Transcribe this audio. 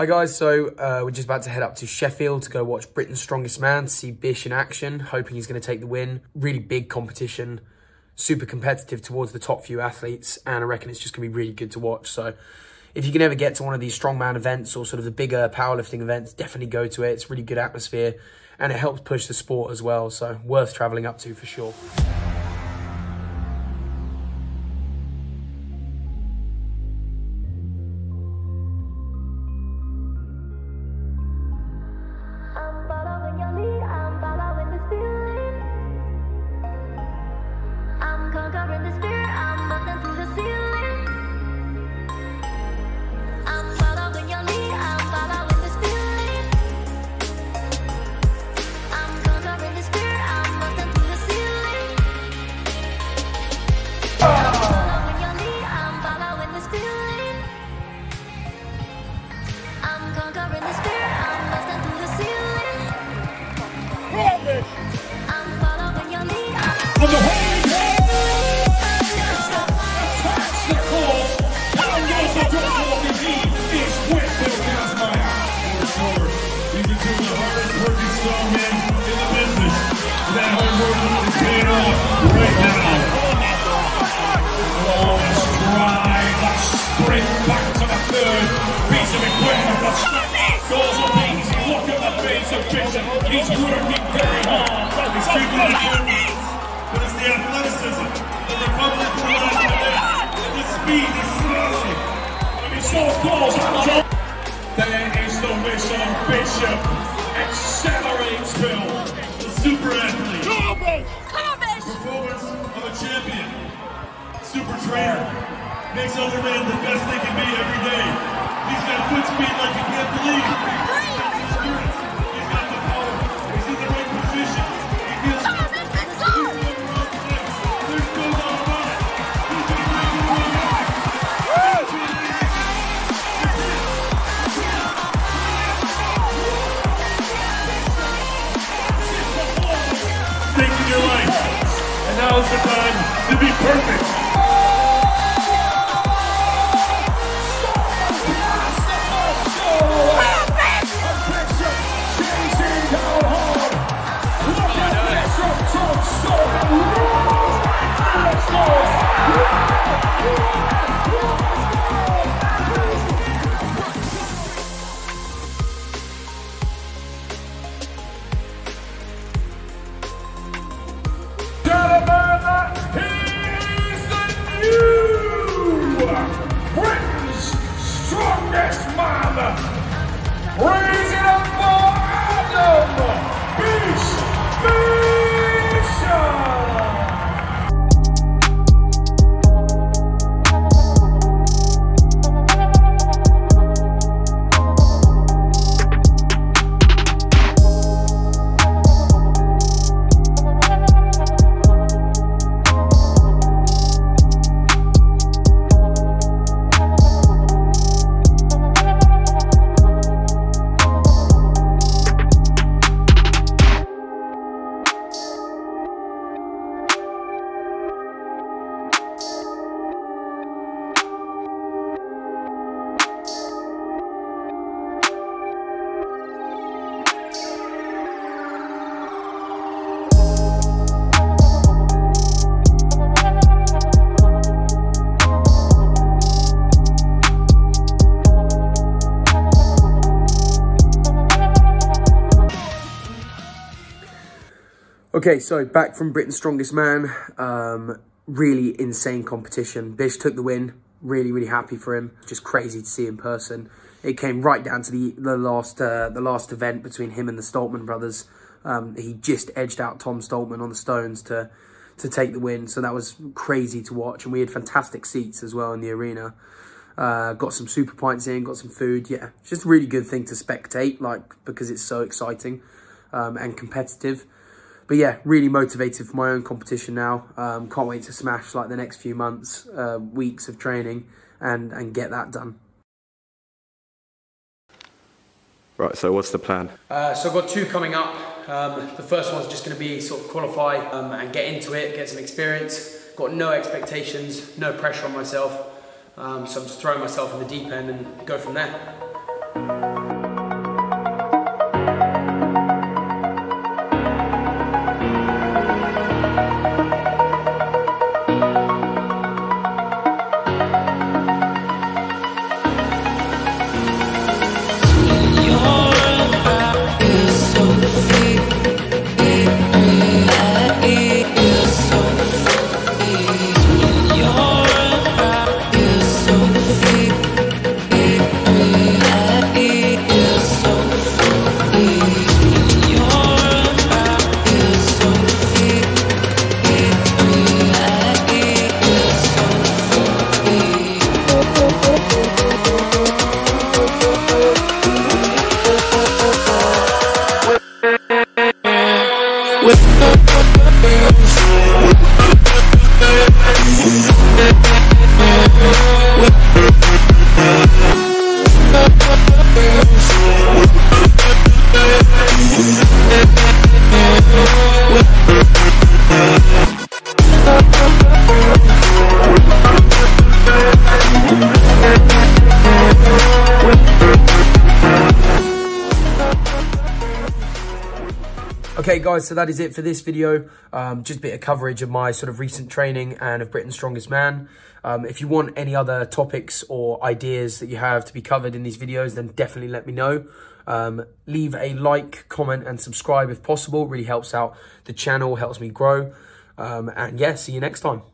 Hi guys, so we're just about to head up to Sheffield to go watch Britain's Strongest Man, to see Bish in action, hoping he's going to take the win. Really big competition, super competitive towards the top few athletes, and I reckon it's just going to be really good to watch. So if you can ever get to one of these strongman events or sort of the bigger powerlifting events, definitely go to it. It's a really good atmosphere and it helps push the sport as well, so worth travelling up to for sure. He's working very hard. He's taking the journey. But it's the athleticism that they come with the last minute. The speed is slowly. I mean, so close. There is the wish of Bishop. Accelerates Bill, the super athlete. Come on, Bish. Come on, Bish. Performance of a champion. Super trainer. Makes other men the best they can be every day. He's got foot speed like you can't believe. Now's the time to be perfect. Raise it up for Adam, Bish, Okay, so back from Britain's Strongest Man, really insane competition. Bish took the win, really, really happy for him. Just crazy to see in person. It came right down to the last event between him and the Stoltman brothers. He just edged out Tom Stoltman on the stones to take the win, so that was crazy to watch. And we had fantastic seats as well in the arena. Got some super pints in, got some food. Yeah, it's just a really good thing to spectate, like, because it's so exciting and competitive. But yeah, really motivated for my own competition now. Can't wait to smash like the next few months, weeks of training and get that done. Right, so what's the plan? So I've got two coming up. The first one's just gonna be sort of qualify and get into it, get some experience. Got no expectations, no pressure on myself. So I'm just throwing myself in the deep end and go from there. Okay guys, so that is it for this video. Just a bit of coverage of my sort of recent training and of Britain's Strongest Man. If you want any other topics or ideas that you have to be covered in these videos, then definitely let me know. Leave a like, comment and subscribe if possible. It really helps out the channel, helps me grow. And yeah, see you next time.